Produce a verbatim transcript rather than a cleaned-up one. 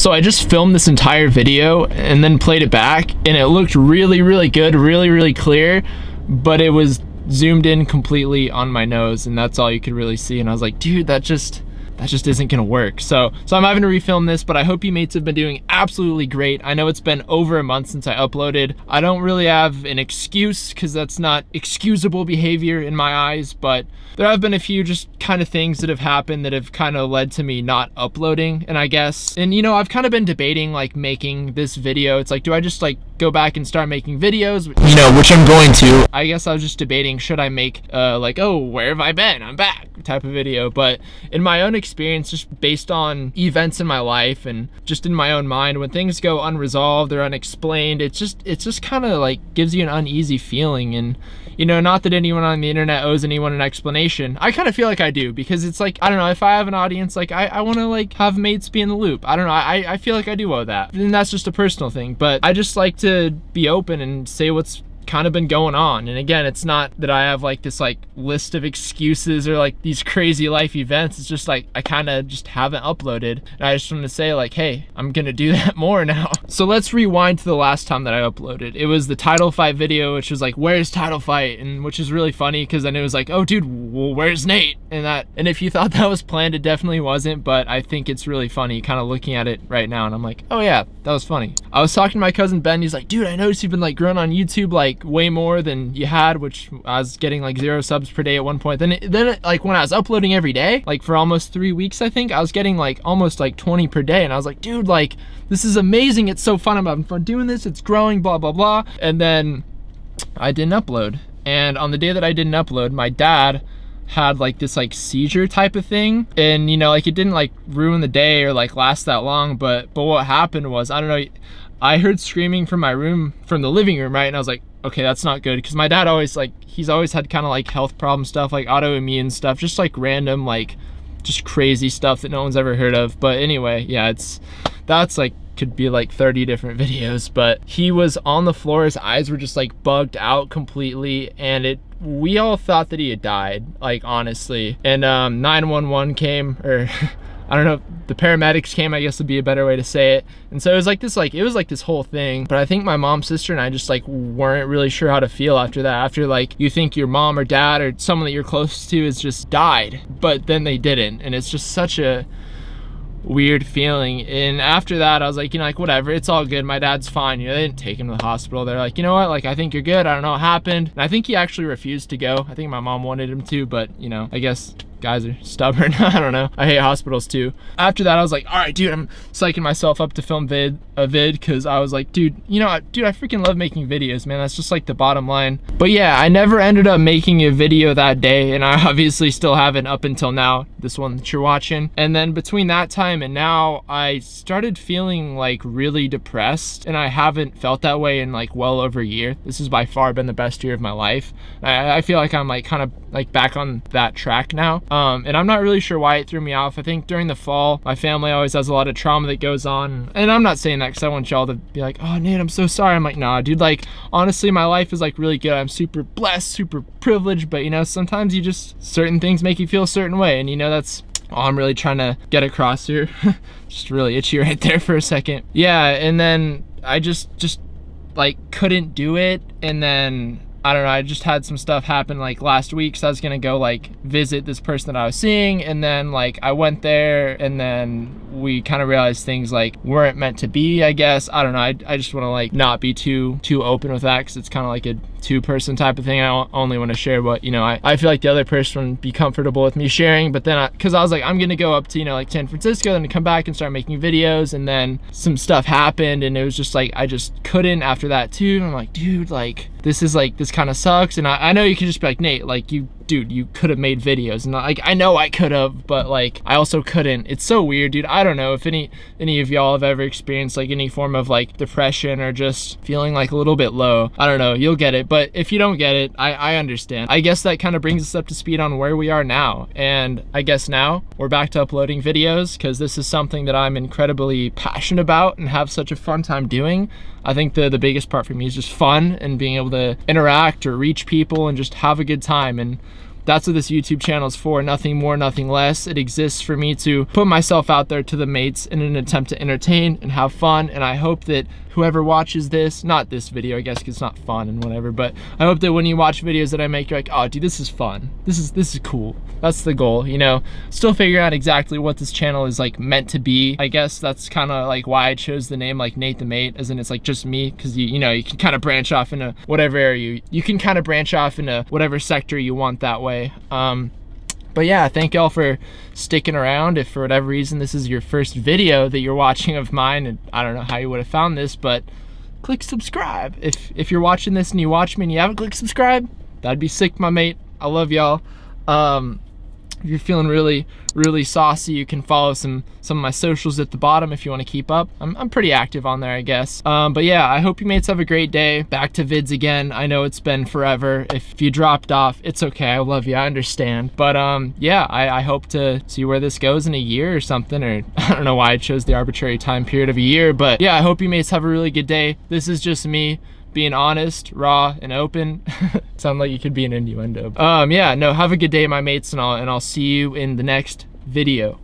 So I just filmed this entire video and then played it back, and it looked really, really good, really, really clear, but it was zoomed in completely on my nose, and that's all you could really see. And I was like, dude, that just that just isn't gonna work. So so I'm having to refilm this, but I hope you mates have been doing absolutely great. I know it's been over a month since I uploaded. I don't really have an excuse because that's not excusable behavior in my eyes, but there have been a few just kind of things that have happened that have kind of led to me not uploading, and I guess, and you know, I've kind of been debating like making this video. It's like, do I just like go back and start making videos, you know, which I'm going to. I guess I was just debating, should I make uh, like, oh, where have I been? I'm back type of video. But in my own experience, just based on events in my life and just in my own mind, when things go unresolved or unexplained, it's just, it's just kind of like gives you an uneasy feeling. And, you know, not that anyone on the internet owes anyone an explanation. I kind of feel like I do, because it's like, I don't know, if I have an audience, like I, I want to like have mates be in the loop. I don't know. I, I feel like I do owe that. And that's just a personal thing, but I just like to to be open and say what's kind of been going on. And again, it's not that I have like this like list of excuses or like these crazy life events. It's just like I kind of just haven't uploaded, and I just want to say like, hey, I'm gonna do that more now. So let's rewind to the last time that I uploaded. It was the title fight video, which was like, where's title fight? And which is really funny, because then it was like, oh dude, well, where's Nate? And that, and if you thought that was planned, it definitely wasn't, but I think it's really funny kind of looking at it right now, and I'm like, oh yeah, that was funny. I was talking to my cousin Ben. He's like, dude, I noticed you've been like growing on YouTube like way more than you had, which I was getting like zero subs per day at one point. Then it, then it, like when I was uploading every day, like for almost three weeks, I think I was getting like almost like twenty per day. And I was like, dude, like this is amazing. It's so fun. I'm having fun doing this. It's growing, blah, blah, blah. And then I didn't upload. And on the day that I didn't upload, my dad had like this like seizure type of thing. And you know, like it didn't like ruin the day or like last that long. But, but what happened was, I don't know, I heard screaming from my room, from the living room, right? And I was like, okay, that's not good, because my dad always like, he's always had kind of like health problem stuff, like autoimmune stuff, just like random, like just crazy stuff that no one's ever heard of. But anyway, yeah, it's, that's like, could be like thirty different videos, but he was on the floor. His eyes were just like bugged out completely. And it, we all thought that he had died, like honestly. And um, nine one one came, or I don't know, the paramedics came, I guess would be a better way to say it. And so it was like this, like, it was like this whole thing. But I think my mom, sister, and I just like weren't really sure how to feel after that. After like, you think your mom or dad or someone that you're close to has just died, but then they didn't. And it's just such a weird feeling. And after that, I was like, you know, like whatever, it's all good. My dad's fine. You know, they didn't take him to the hospital. They're like, you know what? Like, I think you're good. I don't know what happened. And I think he actually refused to go. I think my mom wanted him to, but you know, I guess guys are stubborn. I don't know. I hate hospitals too. After that, I was like, all right, dude, I'm psyching myself up to film vid a vid. Cause I was like, dude, you know, I, dude, I freaking love making videos, man. That's just like the bottom line. But yeah, I never ended up making a video that day. And I obviously still haven't up until now, this one that you're watching. And then between that time and now, I started feeling like really depressed, and I haven't felt that way in like well over a year. This has by far been the best year of my life. I, I feel like I'm like kind of like back on that track now. Um, and I'm not really sure why it threw me off. I think during the fall, my family always has a lot of trauma that goes on. And I'm not saying that because I want y'all to be like, oh, Nate, I'm so sorry. I'm like, nah, dude, like, honestly, my life is like really good. I'm super blessed, super privileged. But, you know, sometimes you just, certain things make you feel a certain way. And, you know, that's all I'm really trying to get across here. Just really itchy right there for a second. Yeah, and then I just, just like couldn't do it. And then I don't know, I just had some stuff happen like last week. So I was gonna go like visit this person that I was seeing, and then like I went there, and then we kind of realized things like weren't meant to be, I guess. I don't know, I, I just want to like not be too too open with that, because it's kind of like a two person type of thing. I only want to share what, you know, I, I feel like the other person would be comfortable with me sharing. But then I, cause I was like, I'm gonna go up to, you know, like San Francisco, then to come back and start making videos. And then some stuff happened, and it was just like, I just couldn't after that too. And I'm like, dude, like this is like, this kind of sucks. And I, I know you could just be like, Nate, like you, dude, you could have made videos. And I, like, I know I could have, but like, I also couldn't. It's so weird, dude. I don't know if any, any of y'all have ever experienced like any form of like depression or just feeling like a little bit low. I don't know, you'll get it. But if you don't get it, I, I understand. I guess that kind of brings us up to speed on where we are now. And I guess now we're back to uploading videos, because this is something that I'm incredibly passionate about and have such a fun time doing. I think the, the biggest part for me is just fun and being able to interact or reach people and just have a good time. And That's what this YouTube channel is for, nothing more, nothing less. It exists for me to put myself out there to the mates in an attempt to entertain and have fun, and I hope that whoever watches this, not this video, I guess, because it's not fun and whatever, but I hope that when you watch videos that I make, you're like, oh, dude, this is fun. This is this is cool. That's the goal, you know? Still figuring out exactly what this channel is, like, meant to be. I guess that's kind of, like, why I chose the name, like, Nate the Mate, as in it's, like, just me, because, you, you know, you can kind of branch off into whatever area. You, you can kind of branch off into whatever sector you want that way. Um, But yeah, thank y'all for sticking around. If for whatever reason this is your first video that you're watching of mine, and I don't know how you would have found this, but click subscribe. If if you're watching this and you watch me and you haven't clicked subscribe, that'd be sick, my mate. I love y'all. Um, if you're feeling really, really saucy, you can follow some some of my socials at the bottom if you want to keep up. I'm, I'm pretty active on there, I guess. Um, but yeah, I hope you mates have a great day. Back to vids again. I know it's been forever. If you dropped off, it's okay. I love you. I understand. But um, yeah, I, I hope to see where this goes in a year or something. Or I don't know why I chose the arbitrary time period of a year. But yeah, I hope you mates have a really good day. This is just me being honest, raw, and open. Sound like you could be an innuendo. Um, yeah, no, have a good day, my mates, and I'll, and I'll see you in the next video.